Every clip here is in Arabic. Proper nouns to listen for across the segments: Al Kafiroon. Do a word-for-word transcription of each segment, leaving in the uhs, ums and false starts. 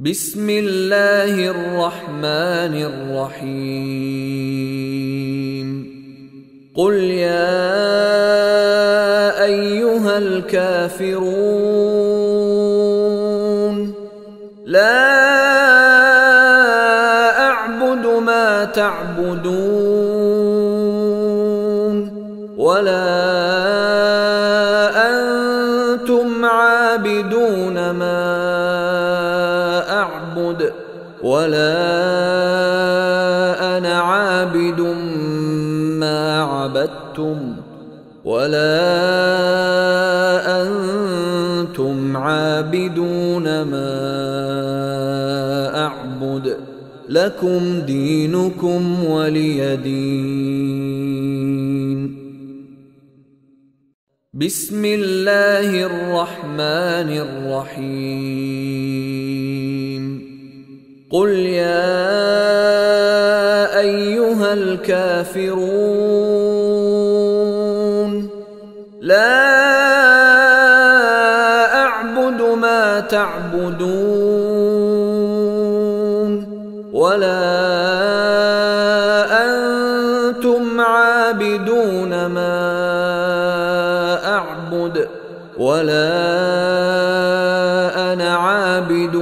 بسم الله الرحمن الرحيم قل يا أيها الكافرون لا أعبد ما تعبدون ولا أنتم عابدون ما ولا أنا عابد ما عبدتم ولا أنتم عابدون ما أعبد لكم دينكم ولي دين بسم الله الرحمن الرحيم قل يا أيها الكافرون لا أعبد ما تعبدون ولا أنتم عابدون ما أعبد ولا أنا عابد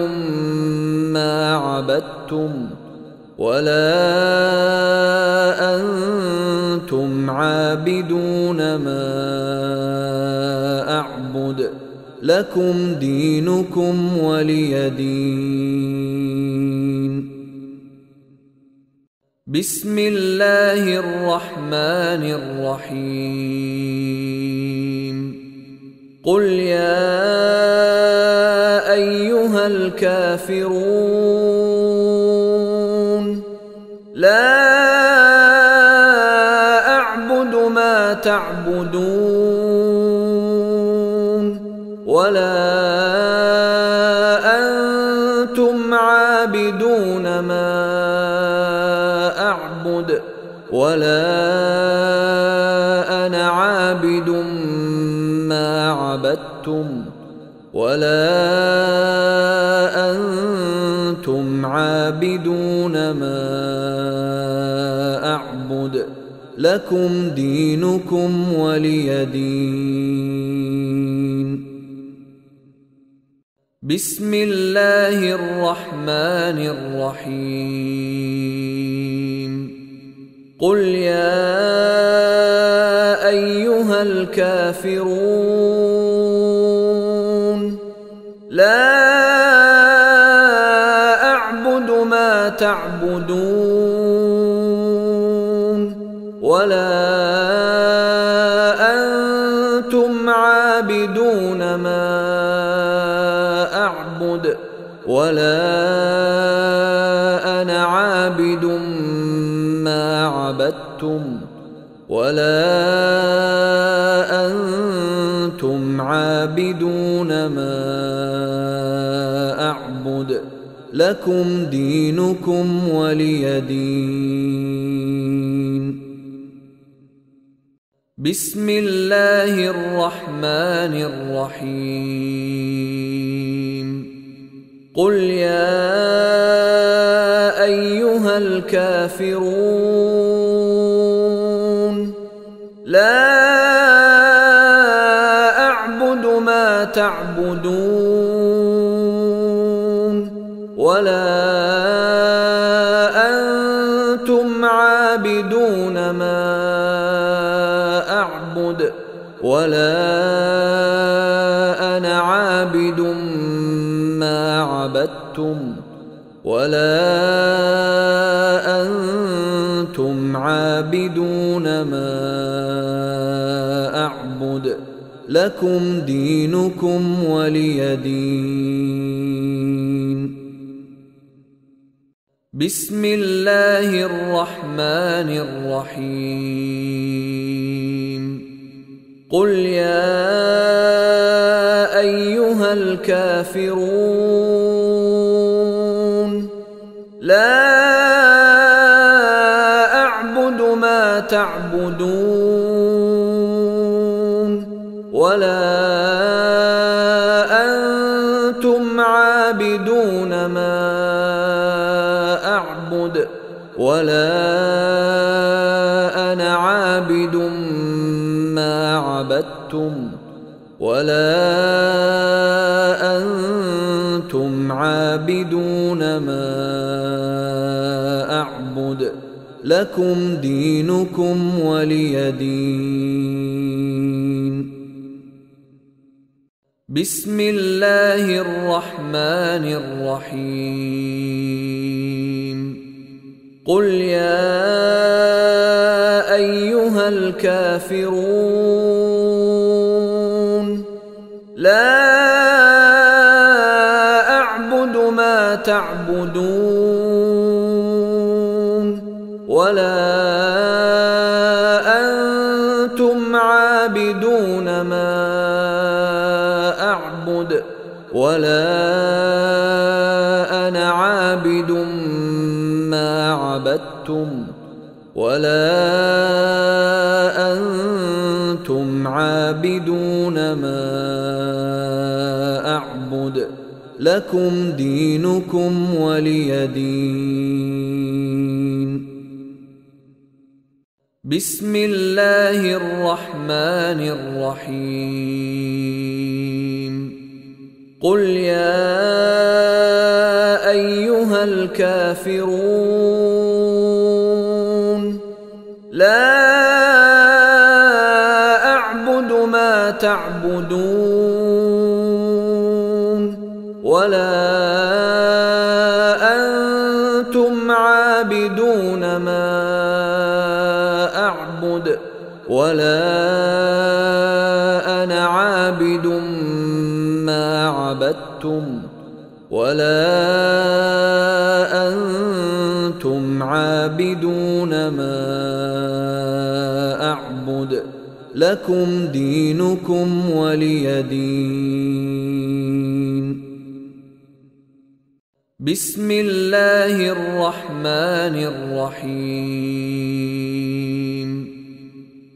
ما عبدتم ولا أنتم عابدون ما أعبد لكم دينكم ولي دين بسم الله الرحمن الرحيم قل يا أيها الكافرون لا أعبد ما تعبدون ولا أنتم عابدون ما أعبد ولا أنا عابد ما عبدتم ولا أنتم عابدون ما أعبد لكم دينكم ولي دين بسم الله الرحمن الرحيم قل يا أيها الكافرون لا أعبد ما تعبدون ولا أنتم عابدون ما أعبد ولا أنا عابد ما عبدتم ولا أنتم عابدون ما أعبد لكم دينكم ولي دين بسم الله الرحمن الرحيم قل يا أيها الكافرون لا أعبد ما تعبدون ولا أنتم عابدون ما أعبد ولا أنا عابد ما عبدتم ولا أنتم عابدون ما أعبد لكم دينكم ولي دين بسم الله الرحمن الرحيم قل يا أيها الكافرون لا أعبد ما تعبدون ولا أنتم عابدون ما أعبد ولا أنا عابد ما عبدتم ولا أنتم عابدون ما أعبد لكم دينكم ولي دين. بسم الله الرحمن الرحيم. قل يا أيها الكافرون لا أعبد ما تعبدون ولا أنتم عابدون ما ولا أنا عابد ما عبدتم ولا أنتم عابدون ما أعبد لكم دينكم ولي دين. بسم الله الرحمن الرحيم. قل يا أيها الكافرون لا أعبد ما تعبدون ولا أنتم عابدون ما أعبد ولا أنا عابد ما عبدتم ولا أنتم عابدون ما أعبد لكم دينكم ولي دين. بسم الله الرحمن الرحيم.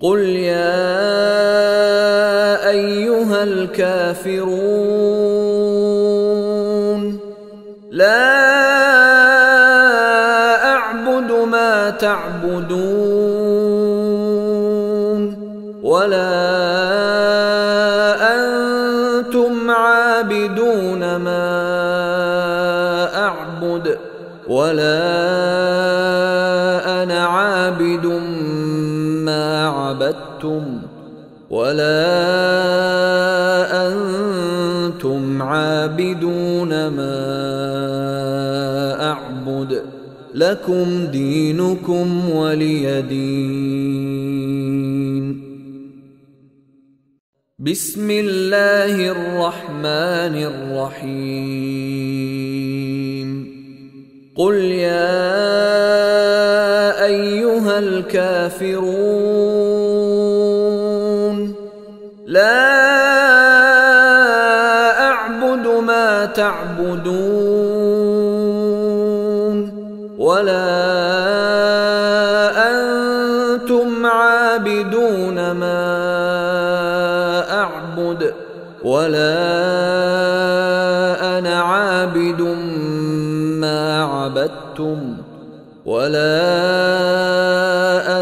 قل يا أيها الكافرون لا أعبد ما تعبدون ولا أنتم عابدون ما أعبد ولا أنا عابد ما عبدتم ولا أنتم عابدون ما أعبد لكم دينكم ولي دين. بسم الله الرحمن الرحيم. قل يا أيها الكافرون لا أعبد ما تعبدون ولا أنتم عابدون ما أعبد ولا أنا عابد ما عبدتم ولا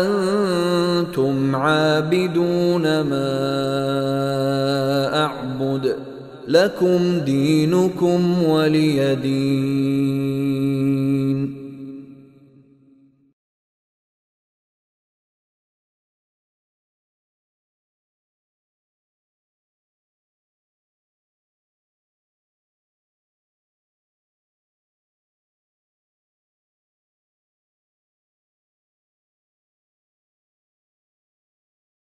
أنتم عابدون ما أعبد لكم دينكم ولي دين.